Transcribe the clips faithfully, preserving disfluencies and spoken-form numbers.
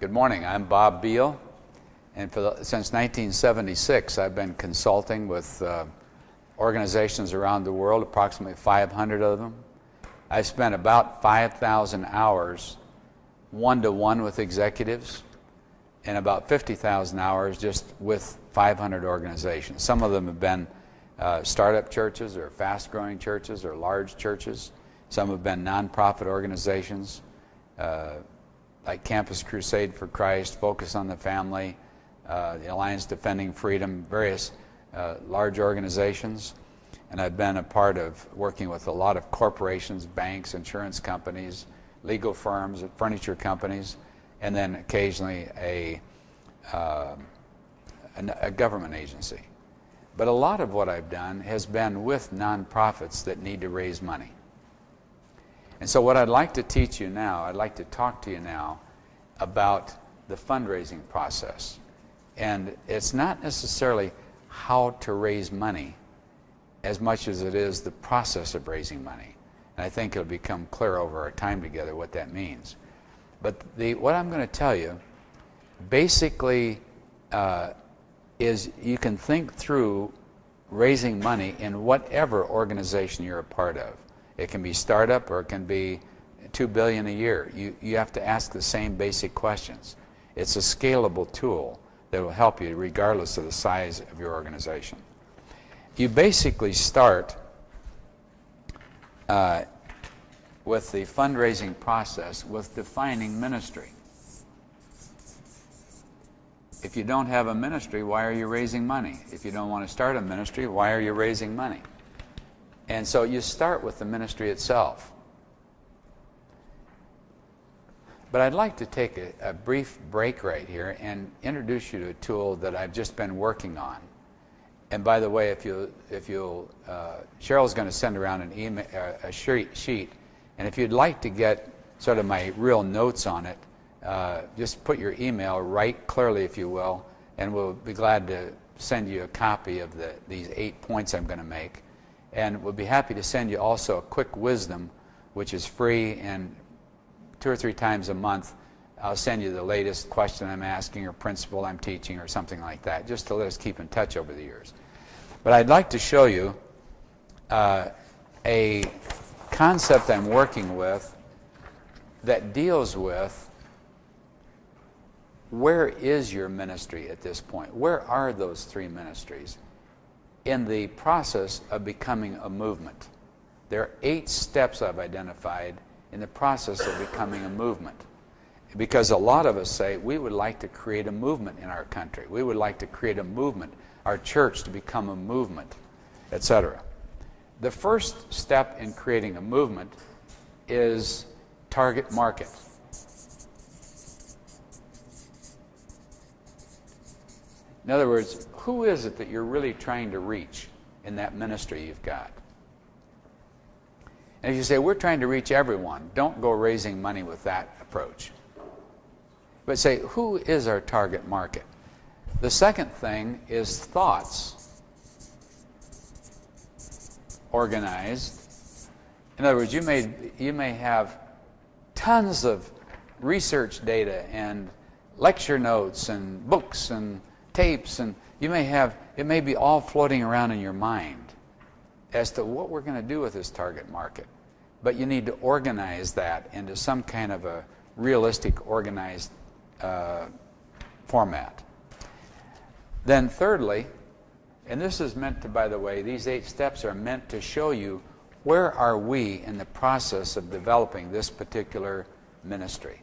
Good morning. I'm Bobb Biehl, and for the, since nineteen seventy-six, I've been consulting with uh, organizations around the world, approximately five hundred of them. I've spent about five thousand hours one-to-one with executives, and about fifty thousand hours just with five hundred organizations. Some of them have been uh, startup churches or fast-growing churches or large churches. Some have been nonprofit organizations uh, like Campus Crusade for Christ, Focus on the Family, uh, the Alliance Defending Freedom, various uh, large organizations. And I've been a part of working with a lot of corporations, banks, insurance companies, legal firms, furniture companies, and then occasionally a, uh, a government agency. But a lot of what I've done has been with nonprofits that need to raise money. And so what I'd like to teach you now, I'd like to talk to you now about the fundraising process. And it's not necessarily how to raise money as much as it is the process of raising money. And I think it'll become clear over our time together what that means. But the, what I'm going to tell you basically uh, is you can think through raising money in whatever organization you're a part of. It can be startup or it can be two billion dollars a year. You, you have to ask the same basic questions. It's a scalable tool that will help you regardless of the size of your organization. You basically start uh, with the fundraising process with defining ministry. If you don't have a ministry, why are you raising money? If you don't want to start a ministry, why are you raising money? And so you start with the ministry itself. But I'd like to take a, a brief break right here and introduce you to a tool that I've just been working on. And by the way, if you, if you'll, uh, Cheryl's going to send around an email, uh, a sheet, and if you'd like to get sort of my real notes on it, uh, just put your email right clearly, if you will, and we'll be glad to send you a copy of the, these eight points I'm going to make. And we'll be happy to send you also a quick wisdom, which is free, and two or three times a month I'll send you the latest question I'm asking or principle I'm teaching or something like that, just to let us keep in touch over the years. But I'd like to show you uh, a concept I'm working with that deals with where is your ministry at this point? Where are those three ministries in the process of becoming a movement? There are eight steps I've identified in the process of becoming a movement. Because a lot of us say, we would like to create a movement in our country. We would like to create a movement, our church to become a movement, et cetera. The first step in creating a movement is target market. In other words, who is it that you're really trying to reach in that ministry you've got? And if you say, we're trying to reach everyone, don't go raising money with that approach. But say, who is our target market? The second thing is thoughts organized. In other words, you may, you may have tons of research data and lecture notes and books and tapes, and you may have, it may be all floating around in your mind as to what we're going to do with this target market. But you need to organize that into some kind of a realistic, organized uh, format. Then thirdly, and this is meant to, by the way, these eight steps are meant to show you where are we in the process of developing this particular ministry.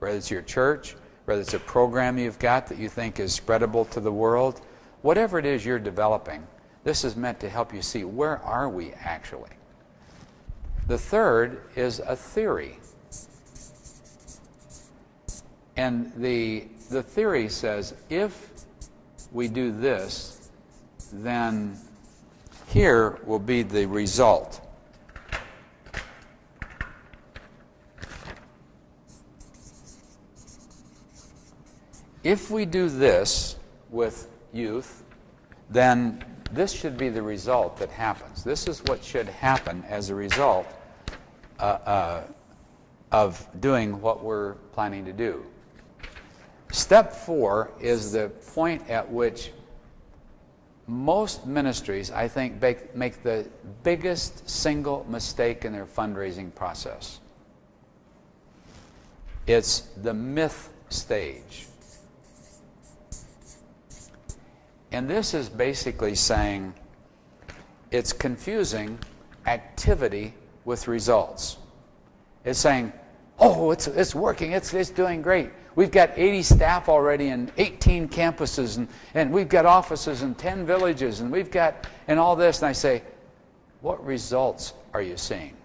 Whether it's your church, whether it's a program you've got that you think is spreadable to the world, whatever it is you're developing, this is meant to help you see where are we actually. The third is a theory. And the, the theory says, if we do this, then here will be the result. If we do this with youth, then this should be the result that happens. This is what should happen as a result uh, uh, of doing what we're planning to do. Step four is the point at which most ministries, I think, make the biggest single mistake in their fundraising process. It's the myth stage. And this is basically saying it's confusing activity with results. It's saying, oh, it's, it's working, it's, it's doing great. We've got eighty staff already and eighteen campuses, and, and we've got offices in ten villages, and we've got, and all this. And I say, what results are you seeing?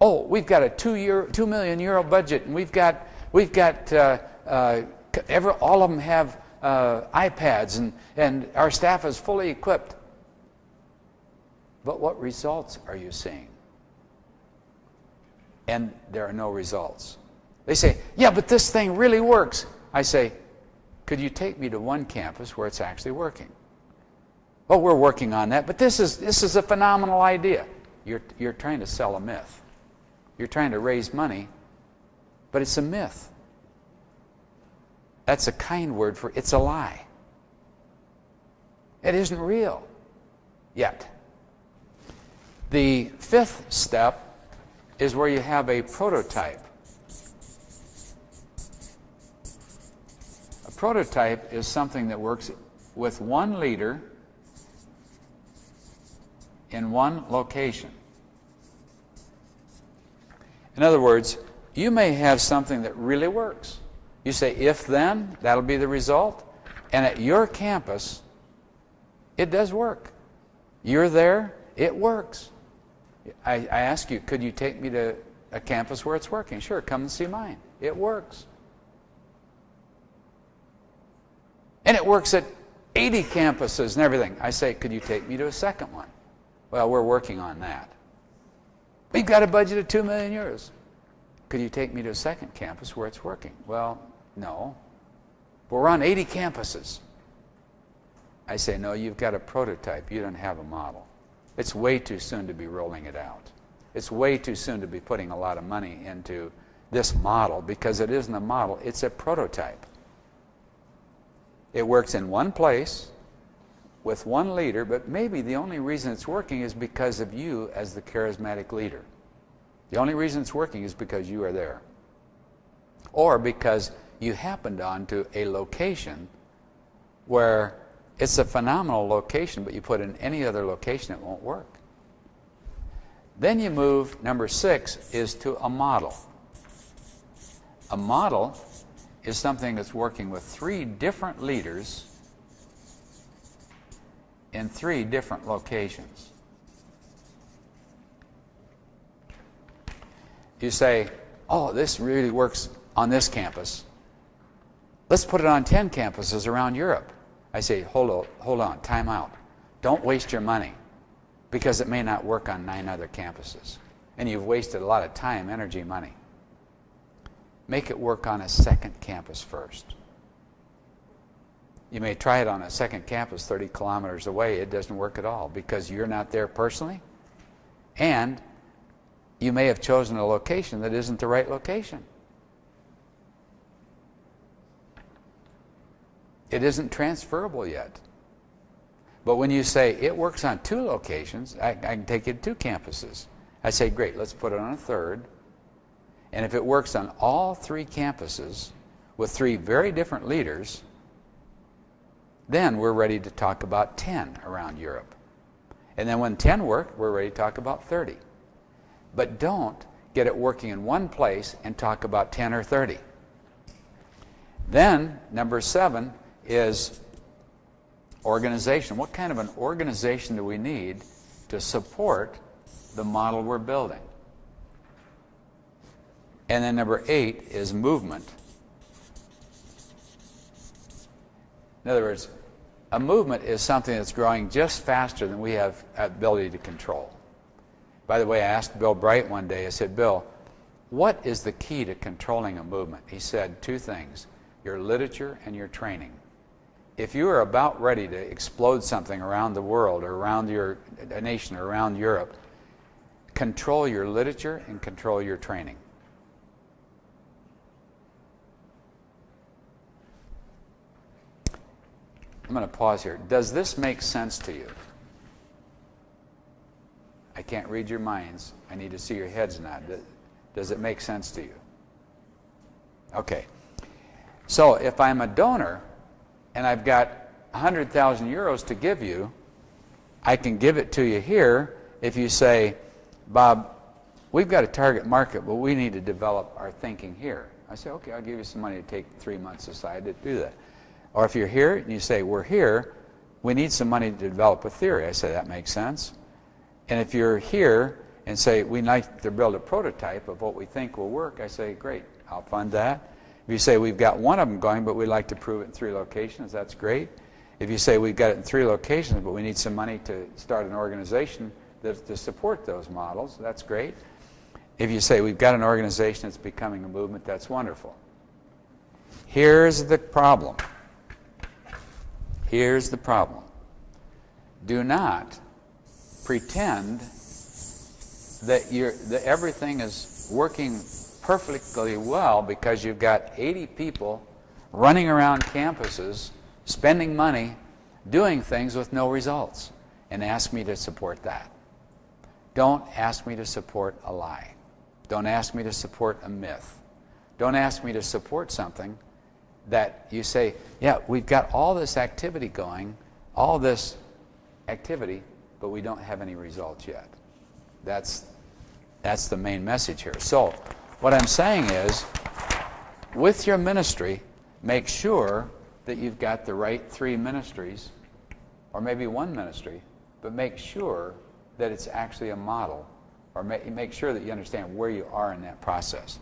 Oh, we've got a two-year, two million euro budget, and we've got, we've got, uh, uh, every, all of them have Uh, iPads, and, and our staff is fully equipped. But what results are you seeing? And there are no results. They say, yeah, but this thing really works. I say, could you take me to one campus where it's actually working? Oh, we're working on that, but this is, this is a phenomenal idea. You're, you're trying to sell a myth. You're trying to raise money, but it's a myth. That's a kind word for it's a lie. It isn't real yet. The fifth step is where you have a prototype. A prototype is something that works with one leader in one location. In other words, you may have something that really works. You say, if then, that'll be the result. And at your campus, it does work. You're there, it works. I, I ask you, could you take me to a campus where it's working? Sure, come and see mine. It works. And it works at eighty campuses and everything. I say, could you take me to a second one? Well, we're working on that. We've got a budget of two million euros. Could you take me to a second campus where it's working? Well, no. But we're on eighty campuses. I say, no, you've got a prototype. You don't have a model. It's way too soon to be rolling it out. It's way too soon to be putting a lot of money into this model, because it isn't a model. It's a prototype. It works in one place with one leader, but maybe the only reason it's working is because of you as the charismatic leader. The only reason it's working is because you are there, or because you happened onto a location where it's a phenomenal location, but you put in any other location, it won't work. Then you move, number six is to a model. A model is something that's working with three different leaders in three different locations. You say, oh, this really works on this campus. Let's put it on ten campuses around Europe. I say, hold on, hold on, time out. Don't waste your money, because it may not work on nine other campuses. And you've wasted a lot of time, energy, money. Make it work on a second campus first. You may try it on a second campus thirty kilometers away. It doesn't work at all, because you're not there personally, and you may have chosen a location that isn't the right location. It isn't transferable yet. But when you say it works on two locations, I, I can take you to two campuses. I say, great, let's put it on a third. And if it works on all three campuses with three very different leaders, then we're ready to talk about ten around Europe. And then when ten work, we're ready to talk about thirty. But don't get it working in one place and talk about ten or thirty. Then, number seven is organization. What kind of an organization do we need to support the model we're building? And then number eight is movement. In other words, a movement is something that's growing just faster than we have ability to control. By the way, I asked Bill Bright one day, I said, Bill, what is the key to controlling a movement? He said two things, your literature and your training. If you are about ready to explode something around the world or around your nation or around Europe, control your literature and control your training. I'm going to pause here. Does this make sense to you? I can't read your minds. I need to see your heads nod. Does it make sense to you? Okay. So if I'm a donor and I've got one hundred thousand euros to give you, I can give it to you here if you say, Bob, we've got a target market, but we need to develop our thinking here. I say, okay, I'll give you some money to take three months aside to do that. Or if you're here and you say, we're here, we need some money to develop a theory. I say, that makes sense. And if you're here and say, we'd like to build a prototype of what we think will work, I say, great, I'll fund that. If you say, we've got one of them going, but we'd like to prove it in three locations, that's great. If you say, we've got it in three locations, but we need some money to start an organization that, to support those models, that's great. If you say, we've got an organization that's becoming a movement, that's wonderful. Here's the problem. Here's the problem. Do not pretend that, you're, that everything is working perfectly well because you've got eighty people running around campuses spending money, doing things with no results, and ask me to support that. Don't ask me to support a lie. Don't ask me to support a myth. Don't ask me to support something that you say, yeah, we've got all this activity going, all this activity, but we don't have any results yet. That's, that's the main message here. So what I'm saying is, with your ministry, make sure that you've got the right three ministries, or maybe one ministry, but make sure that it's actually a model, or make, make sure that you understand where you are in that process.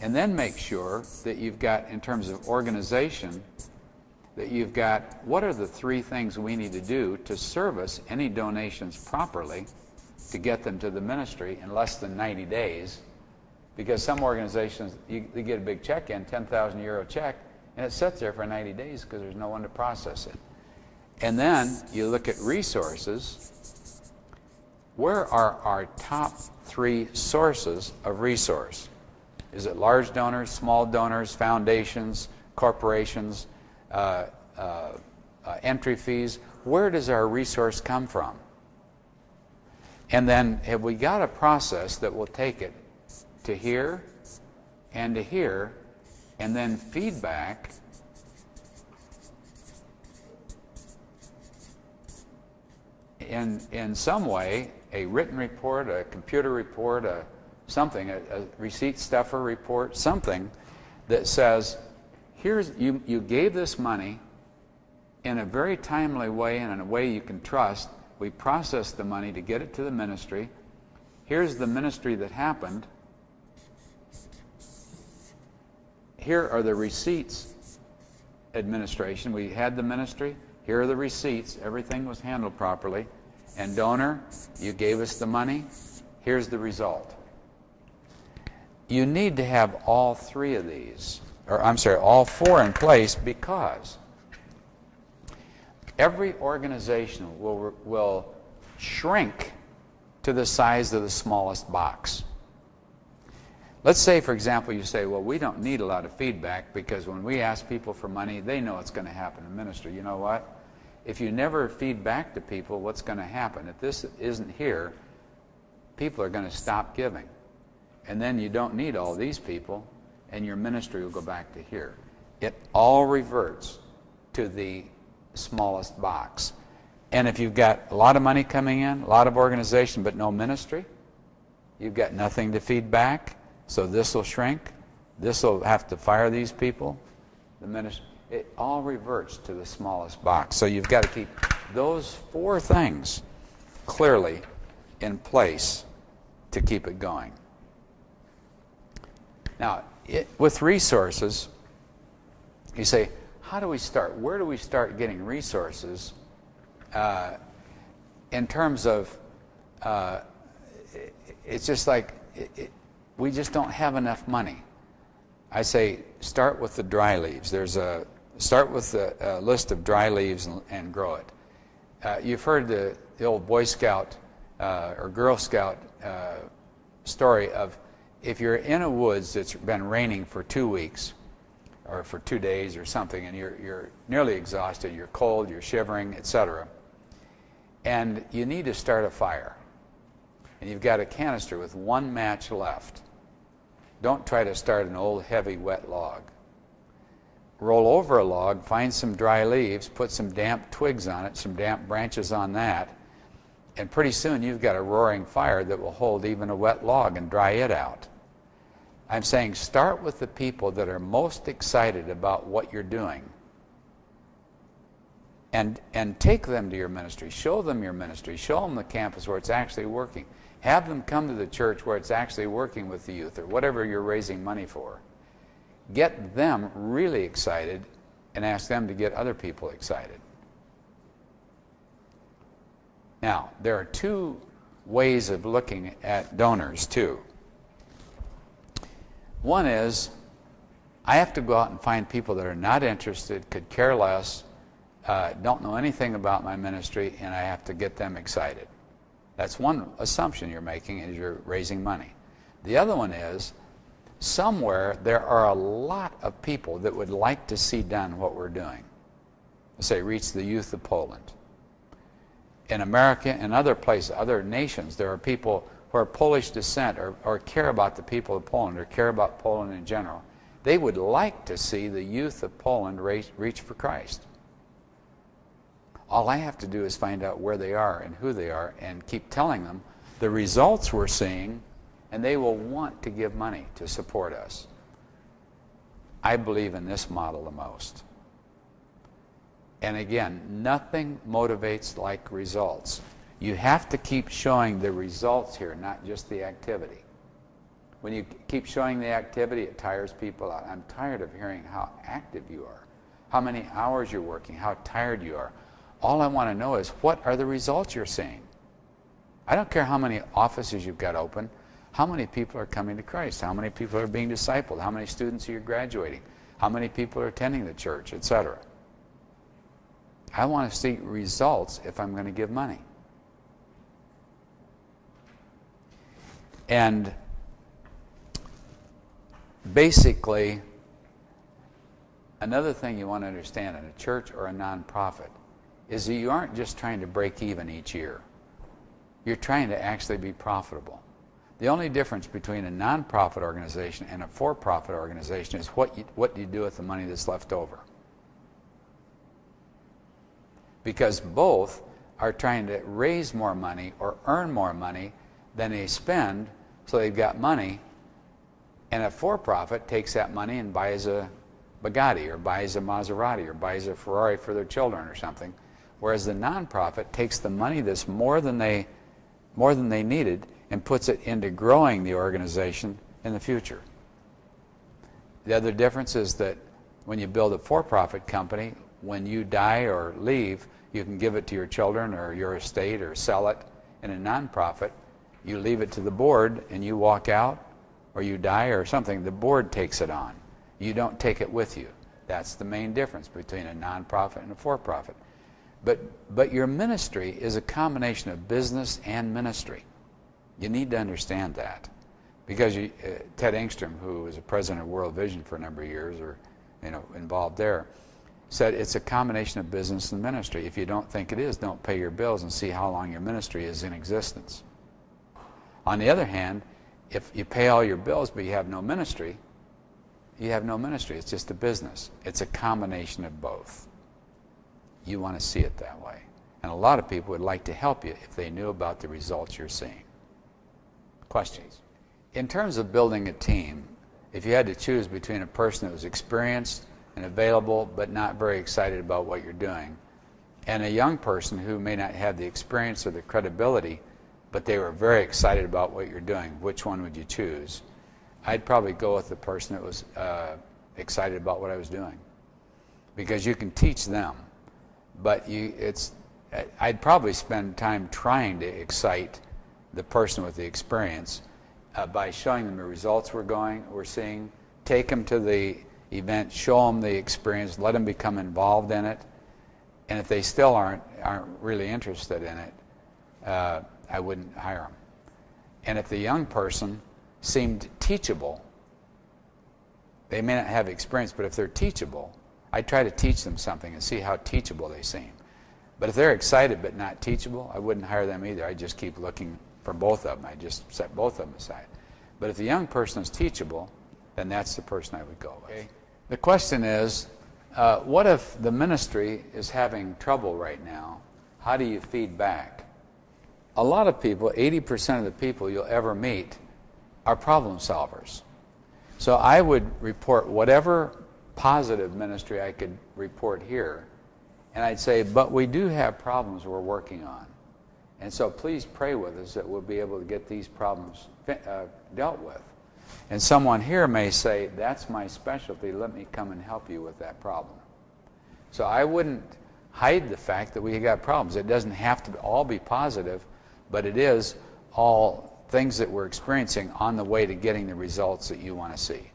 And then make sure that you've got, in terms of organization, that you've got what are the three things we need to do to service any donations properly to get them to the ministry in less than ninety days, because some organizations, you, they get a big check in, ten thousand euro check, and it sits there for ninety days because there's no one to process it. And then you look at resources. Where are our top three sources of resource? Is it large donors, small donors, foundations, corporations, uh, uh, uh, entry fees? Where does our resource come from? And then have we got a process that will take it to here and to here, and then feedback in, in some way, a written report, a computer report, a something, a, a receipt stuffer report, something that says, here's, you, you gave this money in a very timely way and in a way you can trust. We processed the money to get it to the ministry. Here's the ministry that happened. Here are the receipts administration. We had the ministry. Here are the receipts. Everything was handled properly. And donor, you gave us the money. Here's the result. You need to have all three of these, or I'm sorry, all four in place, because every organization will, will shrink to the size of the smallest box. Let's say, for example, you say, well, we don't need a lot of feedback because when we ask people for money, they know it's going to happen in ministry. You know what? If you never feed back to people what's going to happen, if this isn't here, people are going to stop giving. And then you don't need all these people, and your ministry will go back to here. It all reverts to the smallest box. And if you've got a lot of money coming in, a lot of organization, but no ministry, you've got nothing to feed back. So this will shrink, this will have to fire these people, the ministry, it all reverts to the smallest box. So you've got to keep those four things clearly in place to keep it going. Now, it, with resources, you say, how do we start? Where do we start getting resources uh, in terms of, uh, it, it's just like, it, it, we just don't have enough money. I say, start with the dry leaves. There's a, start with a, a list of dry leaves and, and grow it. Uh, you've heard the, the old Boy Scout uh, or Girl Scout uh, story of, if you're in a woods that's been raining for two weeks, or for two days or something, and you're, you're nearly exhausted, you're cold, you're shivering, et cetera. And you need to start a fire. And you've got a canister with one match left. Don't try to start an old, heavy, wet log. Roll over a log, find some dry leaves, put some damp twigs on it, some damp branches on that, and pretty soon you've got a roaring fire that will hold even a wet log and dry it out. I'm saying start with the people that are most excited about what you're doing, and, and take them to your ministry. Show them your ministry. Show them the campus where it's actually working. Have them come to the church where it's actually working with the youth or whatever you're raising money for. Get them really excited and ask them to get other people excited. Now, there are two ways of looking at donors, too. One is, I have to go out and find people that are not interested, could care less, uh, don't know anything about my ministry, and I have to get them excited. That's one assumption you're making as you're raising money. The other one is, somewhere there are a lot of people that would like to see done what we're doing. Let's say, reach the youth of Poland. In America and other places, other nations, there are people who are Polish descent or, or care about the people of Poland or care about Poland in general. They would like to see the youth of Poland reach, reach for Christ. All I have to do is find out where they are and who they are and keep telling them the results we're seeing, and they will want to give money to support us. I believe in this model the most. And again, nothing motivates like results. You have to keep showing the results here, not just the activity. When you keep showing the activity, it tires people out. I'm tired of hearing how active you are, how many hours you're working, how tired you are. All I want to know is, what are the results you're seeing? I don't care how many offices you've got open. How many people are coming to Christ? How many people are being discipled? How many students are you graduating? How many people are attending the church, et cetera? I want to see results if I'm going to give money. And basically, another thing you want to understand in a church or a nonprofit is that you aren't just trying to break even each year. You're trying to actually be profitable. The only difference between a nonprofit organization and a for-profit organization is what you, what do you do with the money that's left over? Because both are trying to raise more money or earn more money than they spend, so they've got money, and a for-profit takes that money and buys a Bugatti or buys a Maserati or buys a Ferrari for their children or something, whereas the nonprofit takes the money that's more than they, more than they needed and puts it into growing the organization in the future. The other difference is that when you build a for-profit company, when you die or leave, you can give it to your children or your estate or sell it. In a nonprofit, you leave it to the board and you walk out or you die or something. The board takes it on. You don't take it with you. That's the main difference between a nonprofit and a for-profit. But, but your ministry is a combination of business and ministry. You need to understand that. Because you, uh, Ted Engstrom, who was a president of World Vision for a number of years or you know, involved there, said it's a combination of business and ministry. If you don't think it is, don't pay your bills and see how long your ministry is in existence. On the other hand, if you pay all your bills but you have no ministry, you have no ministry. It's just a business. It's a combination of both. You want to see it that way. And a lot of people would like to help you if they knew about the results you're seeing. Questions? In terms of building a team, if you had to choose between a person that was experienced and available but not very excited about what you're doing, and a young person who may not have the experience or the credibility, but they were very excited about what you're doing, which one would you choose? I'd probably go with the person that was uh, excited about what I was doing, because you can teach them, but you, it's, I'd probably spend time trying to excite the person with the experience uh, by showing them the results we're going, we're seeing, take them to the event, show them the experience, let them become involved in it, and if they still aren't, aren't really interested in it, uh, I wouldn't hire them. And if the young person seemed teachable, They may not have experience, but if they're teachable, I try to teach them something and see how teachable they seem. But if they're excited but not teachable, I wouldn't hire them either. I just keep looking for both of them. I just set both of them aside. But if the young person is teachable, then that's the person I would go with. Okay. The question is, uh, what if the ministry is having trouble right now? How do you feed back? A lot of people, eighty percent of the people you'll ever meet, are problem solvers. So I would report whatever positive ministry I could report here, and I'd say, but we do have problems we're working on. And so please pray with us that we'll be able to get these problems uh, dealt with. And someone here may say, that's my specialty, let me come and help you with that problem. So I wouldn't hide the fact that we got problems. It doesn't have to all be positive, but it is all things that we're experiencing on the way to getting the results that you want to see.